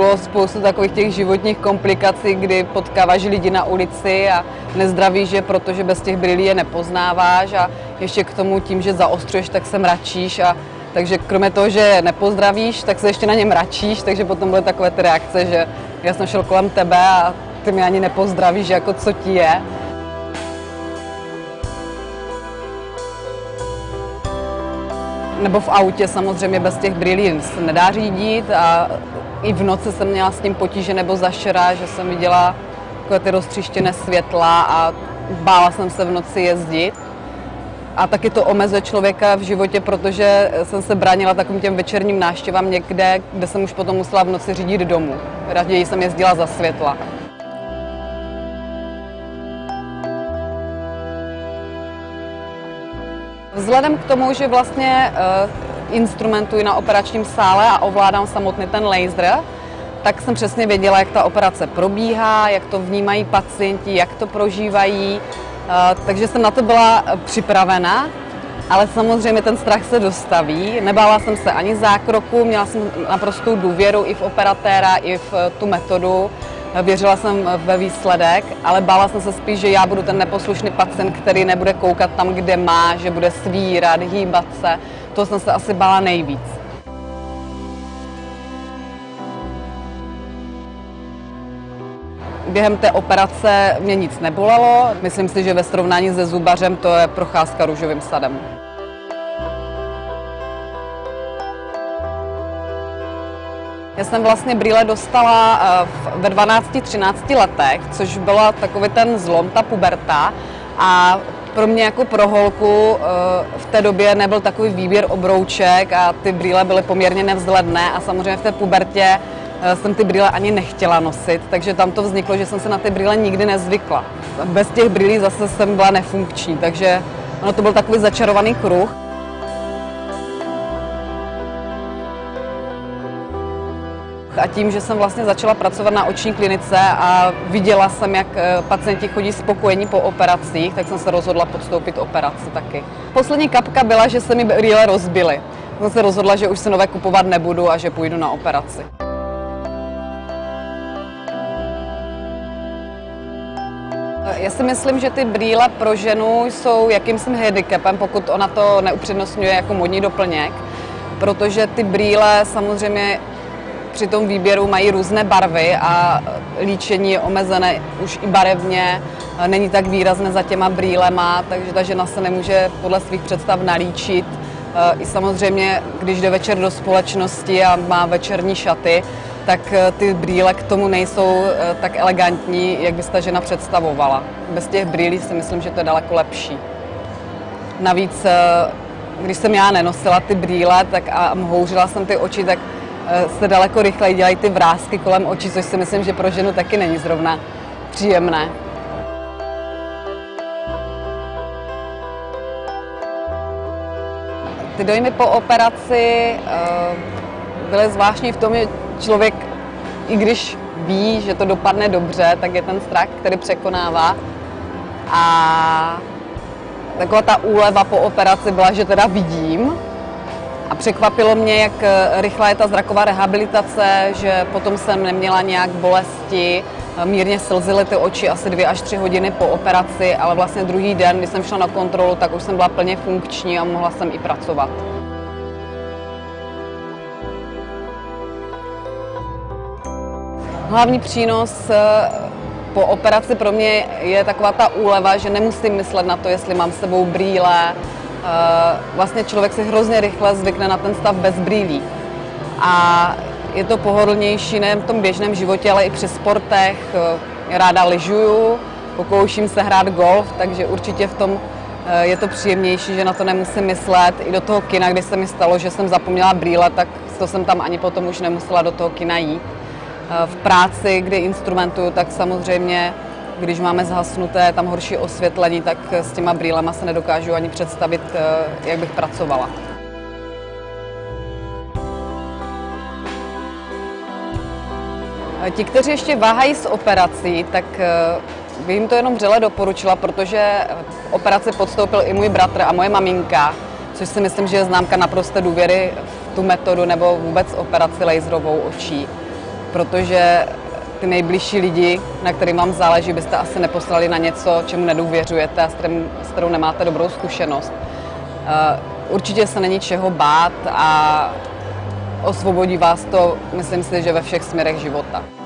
bylo spoustu takových těch životních komplikací, kdy potkáváš lidi na ulici a nezdravíš je, protože bez těch brýlí je nepoznáváš a ještě k tomu tím, že zaostřuješ, tak se mračíš a takže kromě toho, že nepozdravíš, tak se ještě na ně mračíš, takže potom byly takové ty reakce, že já jsem šel kolem tebe a ty mě ani nepozdravíš, jako co ti je. Nebo v autě samozřejmě bez těch brýlí se nedá řídit a i v noci jsem měla s tím potíže nebo zašera, že jsem viděla takové ty roztříštěné světla a bála jsem se v noci jezdit. A taky to omezuje člověka v životě, protože jsem se bránila takovým těm večerním návštěvám někde, kde jsem už potom musela v noci řídit domů. Raději jsem jezdila za světla. Vzhledem k tomu, že vlastně instrumentuji na operačním sále a ovládám samotný ten laser, tak jsem přesně věděla, jak ta operace probíhá, jak to vnímají pacienti, jak to prožívají. Takže jsem na to byla připravena, ale samozřejmě ten strach se dostaví. Nebála jsem se ani zákroku, měla jsem naprostou důvěru i v operatéra, i v tu metodu. Věřila jsem ve výsledek, ale bála jsem se spíš, že já budu ten neposlušný pacient, který nebude koukat tam, kde má, že bude svírat, hýbat se. To jsem se asi bála nejvíc. Během té operace mě nic nebolelo. Myslím si, že ve srovnání se zubařem to je procházka růžovým sadem. Já jsem vlastně brýle dostala ve 12-13 letech, což byla takový ten zlom, ta puberta. A pro mě jako pro holku v té době nebyl takový výběr obrouček a ty brýle byly poměrně nevzhledné a samozřejmě v té pubertě jsem ty brýle ani nechtěla nosit, takže tam to vzniklo, že jsem se na ty brýle nikdy nezvykla. Bez těch brýlí zase jsem byla nefunkční, takže ono to byl takový začarovaný kruh. A tím, že jsem vlastně začala pracovat na oční klinice a viděla jsem, jak pacienti chodí spokojení po operacích, tak jsem se rozhodla podstoupit operaci taky. Poslední kapka byla, že se mi brýle rozbily. Jsem se rozhodla, že už se nové kupovat nebudu a že půjdu na operaci. Já si myslím, že ty brýle pro ženu jsou jakýmsi handicapem, pokud ona to neupřednostňuje jako modní doplněk, protože ty brýle samozřejmě při tom výběru mají různé barvy a líčení je omezené už i barevně, není tak výrazné za těma brýlema, takže ta žena se nemůže podle svých představ nalíčit. I samozřejmě, když jde večer do společnosti a má večerní šaty, tak ty brýle k tomu nejsou tak elegantní, jak by se ta žena představovala. Bez těch brýlí si myslím, že to je daleko lepší. Navíc, když jsem já nenosila ty brýle tak a mhouřila jsem ty oči, tak se daleko rychleji dělají ty vrásky kolem očí, což si myslím, že pro ženu taky není zrovna příjemné. Ty dojmy po operaci byly zvláštní v tom, že člověk, i když ví, že to dopadne dobře, tak je ten strach, který překonává. A taková ta úleva po operaci byla, že teda vidím. A překvapilo mě, jak rychlá je ta zraková rehabilitace, že potom jsem neměla nějak bolesti, mírně slzily ty oči asi 2 až 3 hodiny po operaci, ale vlastně druhý den, když jsem šla na kontrolu, tak už jsem byla plně funkční a mohla jsem i pracovat. Hlavní přínos po operaci pro mě je taková ta úleva, že nemusím myslet na to, jestli mám s sebou brýle. Vlastně člověk si hrozně rychle zvykne na ten stav bez brýlí. A je to pohodlnější nejen v tom běžném životě, ale i při sportech. Ráda lyžuju, pokouším se hrát golf, takže určitě v tom je to příjemnější, že na to nemusím myslet. I do toho kina, když se mi stalo, že jsem zapomněla brýle, tak to jsem tam ani potom už nemusela do toho kina jít. V práci, kdy instrumentuju, tak samozřejmě když máme zhasnuté, tam horší osvětlení, tak s těma brýlema se nedokážu ani představit, jak bych pracovala. Ti, kteří ještě váhají s operací, tak bych jim to jenom vřele doporučila, protože operaci podstoupil i můj bratr a moje maminka, což si myslím, že je známka naprosté důvěry v tu metodu nebo vůbec operaci laserovou očí. protože ty nejbližší lidi, na kterým vám záleží, byste asi neposlali na něco, čemu nedůvěřujete a s kterou nemáte dobrou zkušenost. Určitě se není čeho bát a osvobodí vás to, myslím si, že ve všech směrech života.